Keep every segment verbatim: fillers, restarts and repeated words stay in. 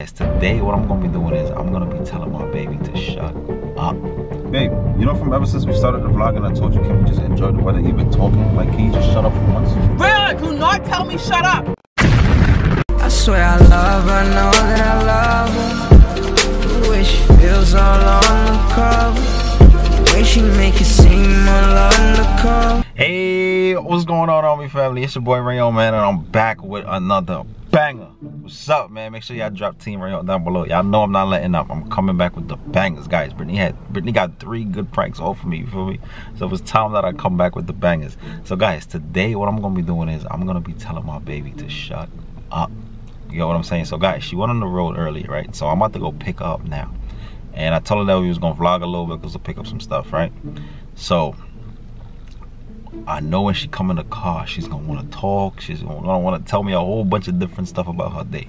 Today what I'm gonna be doing is I'm gonna be telling my baby to shut up. Babe, you know, from ever since we started the vlog and I told you, can we just enjoy the weather, even talking? Like, can you just shut up for once? Really, do not tell me shut up. I swear I love her, know that I love her. The way she feels all on the cover. The way she make it seem all on the cover. Hey, what's going on, R and B Family? It's your boy Rayon, man, and I'm back with another banger. What's up, man? Make sure y'all drop Team Rayon down below. Y'all know I'm not letting up. I'm coming back with the bangers, guys. Britney had Britney got three good pranks all for me, you feel me? So it was time that I come back with the bangers. So guys, today what I'm gonna be doing is I'm gonna be telling my baby to shut up. You know what I'm saying? So guys, she went on the road early, right? So I'm about to go pick her up now. And I told her that we was gonna vlog a little bit because we'll pick up some stuff, right? So I know when she come in the car, she's gonna wanna talk, she's gonna wanna tell me a whole bunch of different stuff about her day,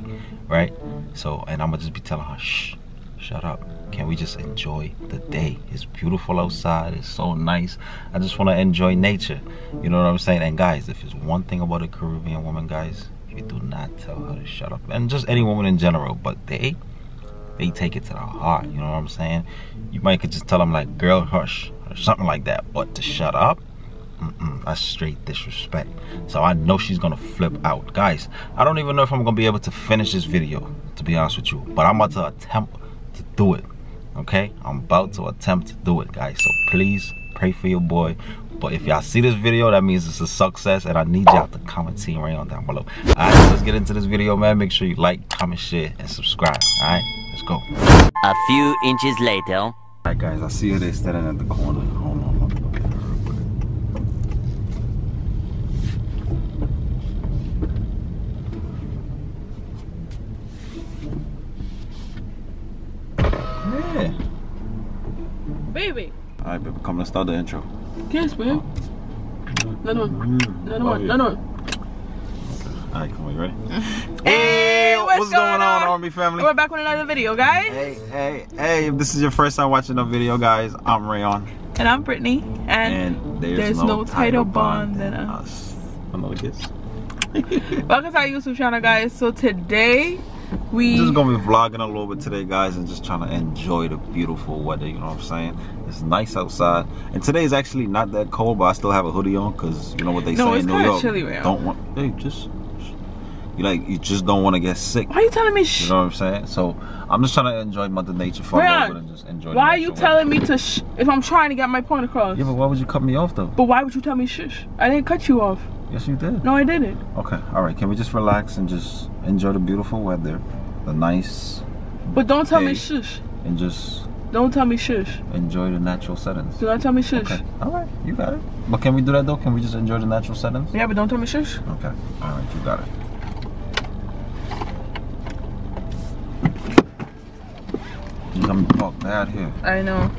right? So, and I'ma just be telling her, shh, shut up. Can we just enjoy the day? It's beautiful outside, it's so nice. I just wanna enjoy nature, you know what I'm saying? And guys, if it's one thing about a Caribbean woman, guys, you do not tell her to shut up. And just any woman in general, but they, they take it to the heart, you know what I'm saying? You might could just tell them like, girl, hush, or something like that, but to shut up? Mm-mm, that's straight disrespect. So I know she's gonna flip out. Guys, I don't even know if I'm gonna be able to finish this video, to be honest with you, but I'm about to attempt to do it. Okay, I'm about to attempt to do it, guys. So please pray for your boy. But if y'all see this video, that means it's a success, and I need y'all to comment Team Rayon down below. Alright, so let's get into this video, man. Make sure you like, comment, share, and subscribe. Alright, let's go. A few inches later. Alright guys, I see her there standing at the corner. Hold on. Baby. Alright, baby, come, let's start the intro. Yes, babe. Another one. Another one. Another one. Alright, come on, you ready? Hey, what's, what's going, going on, R and B Family? We're back with another video, guys. Hey, hey, hey, if this is your first time watching a video, guys, I'm Rayon. And I'm Britney. And, and there's, there's no, no tighter bond than us. I know it is. Welcome to our YouTube channel, guys. So today, we just gonna be vlogging a little bit today, guys, and just trying to enjoy the beautiful weather. You know what I'm saying? It's nice outside, and today is actually not that cold, but I still have a hoodie on because you know what they no, say in New York. Chilly, don't want hey, just you like you just don't want to get sick. Why are you telling me? Sh you know what I'm saying? So I'm just trying to enjoy Mother Nature for a little bit and just enjoy. Why are you telling me to sh if I'm trying to get my point across? Yeah, but why would you cut me off though? But why would you tell me shush? I didn't cut you off. Yes, you did. No, I didn't. Okay, all right. Can we just relax and just enjoy the beautiful weather, the nice. But don't tell me shush. And just. Don't tell me shush. Enjoy the natural settings. Do not tell me shush. Okay. All right, you got it. But can we do that though? Can we just enjoy the natural settings? Yeah, but don't tell me shush. Okay. All right, you got it. I'm fucked out here. I know.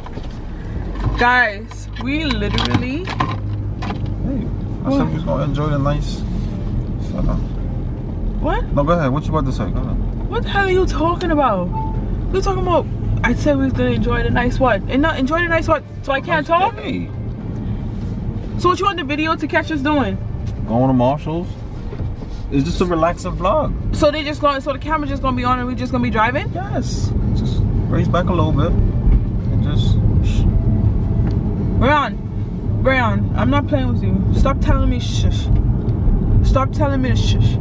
Guys, we literally. Hey. I said we was gonna enjoy the nice. Shut up. What? No, go ahead. What you about to say? Go ahead. What the hell are you talking about? You talking about? I said we was gonna enjoy the nice what? And not enjoy the nice what? So I can't talk? Hey. So what you want the video to catch us doing? Going to Marshall's. It's just a relaxing vlog. So they just going. So the camera just gonna be on and we just gonna be driving? Yes. Just raise back a little bit and just. We're on. Rayon, I'm not playing with you. Stop telling me shush. Stop telling me to shush.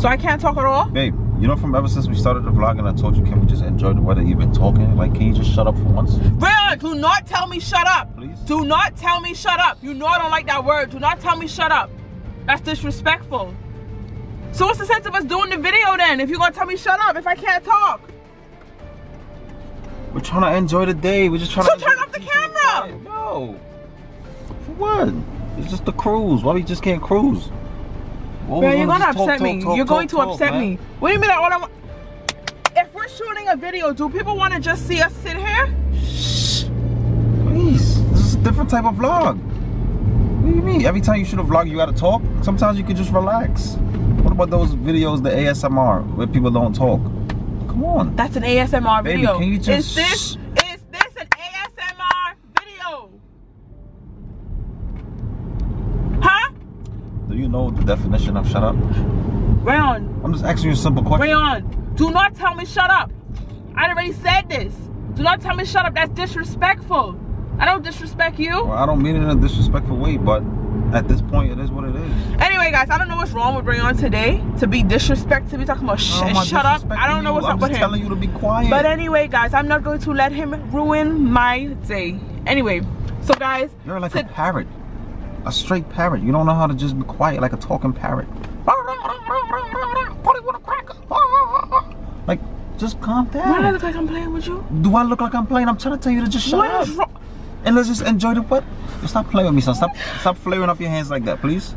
So I can't talk at all? Babe, you know, from ever since we started the vlog and I told you, can we just enjoy the weather, even talking? Like, can you just shut up for once? Rayon, do not tell me shut up. Please? Do not tell me shut up. You know I don't like that word. Do not tell me shut up. That's disrespectful. So what's the sense of us doing the video then, if you're going to tell me shut up, if I can't talk? We're trying to enjoy the day. We're just trying so to turn off the camera. No. For what? It's just the cruise. Why we just can't cruise? Bro, you're gonna upset me. You're going to upset me. What do you mean? I all I want? If we're shooting a video, do people want to just see us sit here? Shh. Please. This is a different type of vlog. What do you mean? Every time you shoot a vlog, you gotta talk. Sometimes you can just relax. What about those videos, the A S M R, where people don't talk? Come on. That's an A S M R baby, video. Can you just is this is this an A S M R video? Huh? Do you know the definition of shut up? Rayon. I'm just asking you a simple question. Rayon, do not tell me shut up. I already said this. Do not tell me shut up. That's disrespectful. I don't disrespect you. Well, I don't mean it in a disrespectful way, but at this point, it is what it is. Anyway, guys, I don't know what's wrong with Rayon today. To be disrespectful, to be talking about shit, oh, shut up. I don't know what's up with him. I'm telling you to be quiet. But anyway, guys, I'm not going to let him ruin my day. Anyway, so guys. You're like a parrot. A straight parrot. You don't know how to just be quiet like a talking parrot. Like, just calm down. Do I look like I'm playing with you? Do I look like I'm playing? I'm trying to tell you to just shut what up. Is wrong? And let's just enjoy the what? Stop playing with me, son. Stop, stop flaring up your hands like that, please.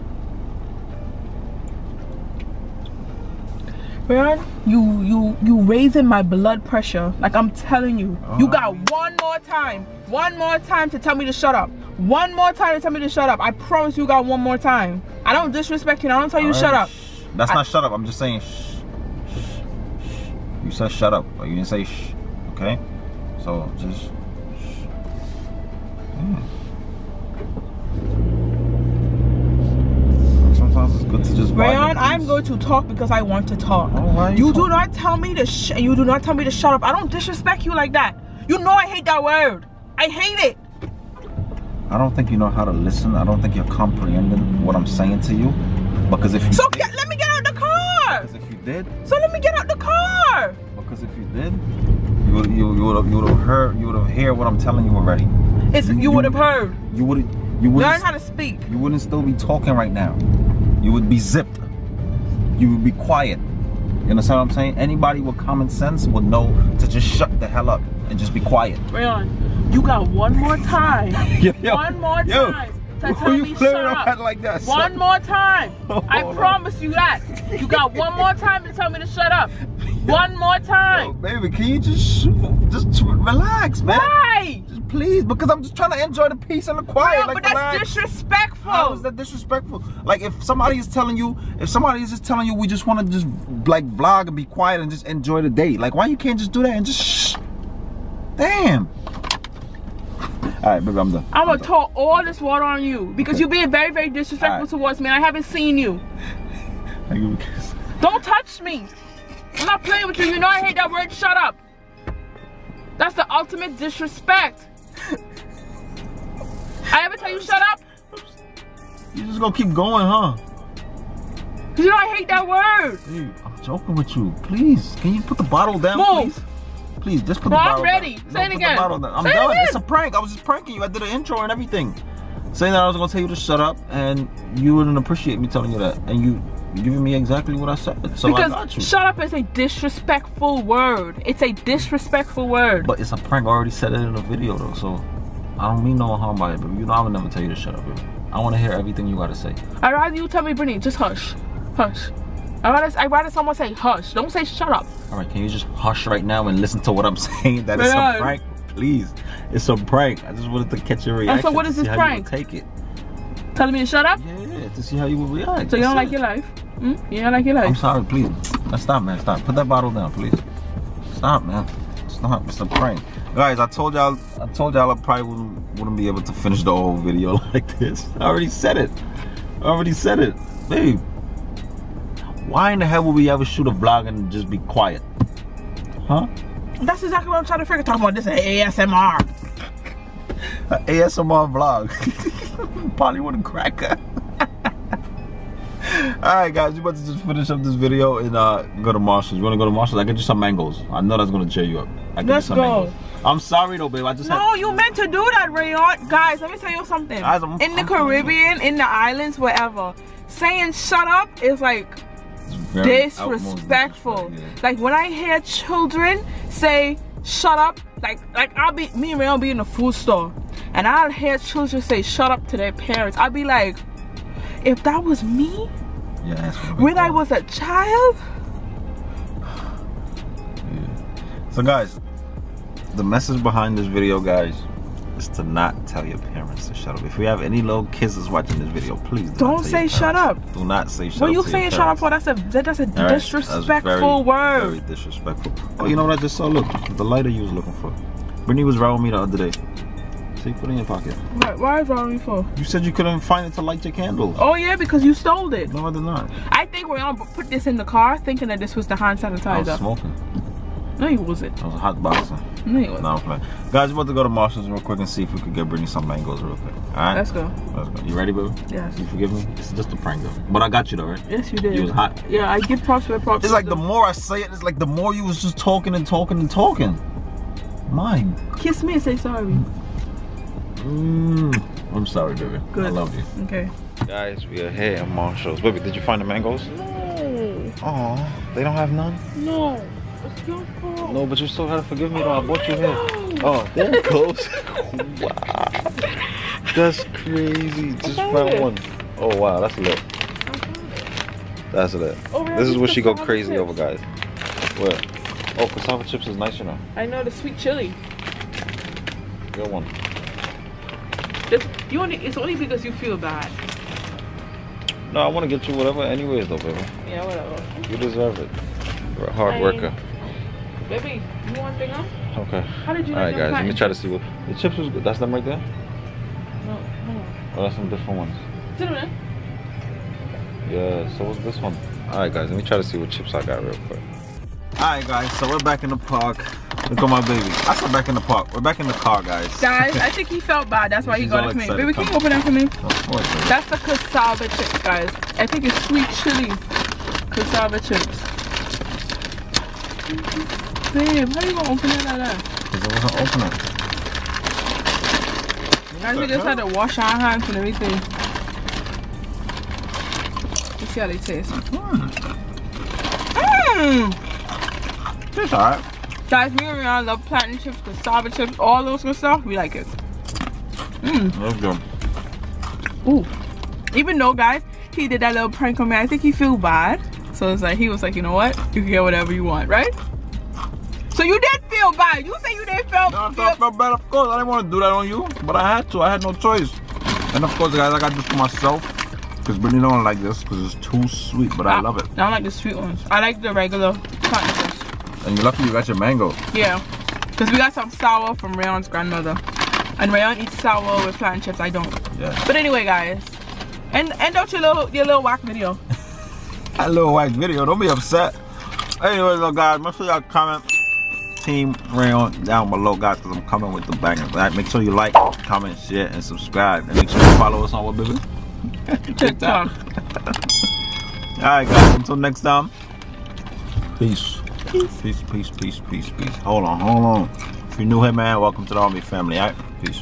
Rayon, you, you, you raising my blood pressure. Like I'm telling you, oh, you got man. one more time, one more time to tell me to shut up. One more time to tell me to shut up. I promise you got one more time. I don't disrespect you. I don't tell All you right. shut up. That's I, not shut up. I'm just saying. Shh, shh, shh. You said shut up, but you didn't say shh. Okay, so just. Sometimes it's good to just Rayon, I'm going to talk because I want to talk. Oh, you you do not tell me to sh you do not tell me to shut up. I don't disrespect you like that. You know I hate that word. I hate it. I don't think you know how to listen. I don't think you're comprehending what I'm saying to you. Because if you So did, get, let me get out the car. Because if you did. So let me get out the car. Because if you did, you would you, you would have you would have heard you would have heard what I'm telling you already. It's, you you would have heard. You would you would learn how to speak. You wouldn't still be talking right now. You would be zipped. You would be quiet. You understand what I'm saying? Anybody with common sense would know to just shut the hell up and just be quiet. Rayon, you got one more time. yo, yo, one more yo, time to yo, tell me shut up. Like that, one son. more time. Oh, I promise on. you that. You got one more time to tell me to shut up. One more time. Yo, baby, can you just just relax, man? Why? Just please, because I'm just trying to enjoy the peace and the quiet. Yeah, like, but relax. That's disrespectful. How is that disrespectful? Like, if somebody is telling you, if somebody is just telling you, we just want to just like vlog and be quiet and just enjoy the day. Like, why you can't just do that and just shh? Damn. All right, baby, I'm done. I'm, I'm gonna talk all this water on you because okay. you're being very, very disrespectful right. towards me. And I haven't seen you. I give you a kiss. Don't touch me. I'm not playing with you. You know I hate that word. Shut up. That's the ultimate disrespect. I ever tell you shut up? You just gonna keep going, huh? You know I hate that word. Dude, I'm joking with you. Please, can you put the bottle down, Move. please? Please, just put no, the bottle down. No, I'm ready. Down. Say no, it again. I'm Say done. It it's a prank. I was just pranking you. I did an intro and everything, saying that I was gonna tell you to shut up, and you wouldn't appreciate me telling you that, and you. You're giving me exactly what I said, so because I got you. Shut up is a disrespectful word. It's a disrespectful word. But it's a prank. I already said it in the video, though, so I don't mean no harm by it, baby. You know I would never tell you to shut up, baby. I want to hear everything you got to say. I'd rather you tell me, Brittany, just hush. Hush. I'd rather, I'd rather someone say hush. Don't say shut up. All right, can you just hush right now and listen to what I'm saying? That is a prank. Please. It's a prank. I just wanted to catch your reaction. And so what is this prank? Take it. Telling me to shut up? Yeah, yeah, to see how you will react. So you don't like your life? Mm? You don't like your life? I'm sorry, please. Stop, man, stop. Put that bottle down, please. Stop, man. Stop, it's a prank. Guys, I told y'all I told y'all I probably wouldn't, wouldn't be able to finish the whole video like this. I already said it. I already said it. Babe, why in the hell would we ever shoot a vlog and just be quiet? Huh? That's exactly what I'm trying to figure out. Talking about this A S M R. An A S M R vlog. Probably with a cracker. Alright guys, we're about to just finish up this video and uh, go to Marshall's. You want to go to Marshall's? I can do some mangoes. I know that's going to cheer you up. I can Let's do some go. mangoes. I'm sorry though, babe. I just No, had... you meant to do that, Rayon. Guys, let me tell you something. Guys, I'm, in the I'm Caribbean, in the islands, wherever, saying shut up is like disrespectful. Yeah. Like when I hear children say shut up, like like I'll be, me and Rayon be in the food store. And I'll hear children say shut up to their parents. I'll be like, if that was me, yeah, that's when I was a child. Yeah. So guys, the message behind this video, guys, is to not tell your parents to shut up. If we have any little kids that's watching this video, please do don't say shut up. Do not say shut well, up. Well, you say shut up for that's a that's a right? disrespectful that's very, word. Very disrespectful. Oh, you know what I just saw? Look, the lighter you was looking for. Brittany was around me the other day. So you put it in your pocket. Why, why is R and B for? You said you couldn't find it to light your candles. Oh yeah, because you sold it. No, I did not. I think we're gonna put this in the car thinking that this was the hand sanitizer. I was smoking. No, you wasn't. I was a hot boxer. No, you wasn't. No, I'm playing. Guys, we're about to go to Marshall's real quick and see if we could get Britney some mangoes real quick. All right? Let's go. Let's go. You ready, baby? Yes. You forgive me? It's just a prank, though. But I got you, though, right? Yes, you did. You was hot. Yeah, I give props where props. It's like the more I say it, it's like the more you was just talking and talking and talking. Mine. Kiss me and say sorry. Mm, I'm sorry, baby. Good. I love you. Okay. Guys, we are here at Marshall's. Baby, did you find the mangoes? No. Oh, they don't have none? No. It's your fault. No, but you still gotta forgive me though. I bought you here. Oh, there it goes. Wow. That's crazy. Just found one. Oh wow, that's lit. That's lit. Oh, this is what she go crazy chips. over, guys. Where? Oh, cassava chips is nice, you know. I know, the sweet chili. Good one. This, you only, it's only because you feel bad. No, I want to get you whatever anyways though, baby. Yeah, whatever. You deserve it. You're a hard I worker. Mean, Baby, you want thing up? Okay. How did you Alright guys, let me try to see what the chips was good. That's them right there? No, hold on. Oh, that's some different ones. Cinnamon. Yeah, so what's this one? Alright guys, let me try to see what chips I got real quick. Alright guys, so we're back in the park. Look at my baby. I said back in the park. We're back in the car, guys. Guys, I think he felt bad. That's why She's he got it for me. Baby, can you open that for me? Of course, baby. That's the cassava chips, guys. I think it's sweet chili cassava chips. Babe, how you gonna open it like that? Because I wasn't opening. Guys, we just had to wash our hands and everything. Let's see how they taste. Mmm. Mmm. It's alright. Guys, me and Rayon love plantain chips, cassava chips, all those good stuff. We like it. Mmm. That's good. Ooh. Even though, guys, he did that little prank on me, I think he feel bad. So it's like, he was like, you know what? You can get whatever you want, right? So you did feel bad. You say you didn't feel bad. No, I felt, felt bad, of course. I didn't want to do that on you, but I had to. I had no choice. And of course, guys, I got this for myself because Britney don't like this because it's too sweet, but I, I love it. I don't like the sweet ones. I like the regular cotton chips. And you're lucky you got your mango. Yeah, because we got some sour from Rayon's grandmother. And Rayon eats sour with cotton chips. I don't. Yeah. But anyway, guys, end, end out your little, your little whack video. That little whack video. Don't be upset. Anyways, though, guys, make sure y'all comment Team Rayon down below, guys, because I'm coming with the bangers. Alright, make sure you like, comment, share, and subscribe. And make sure you follow us on what, baby? TikTok. Alright, guys, until next time. Peace. Peace. Peace, peace, peace, peace, peace. Hold on, hold on. If you're new here, man, welcome to the R and B Family. Alright, peace.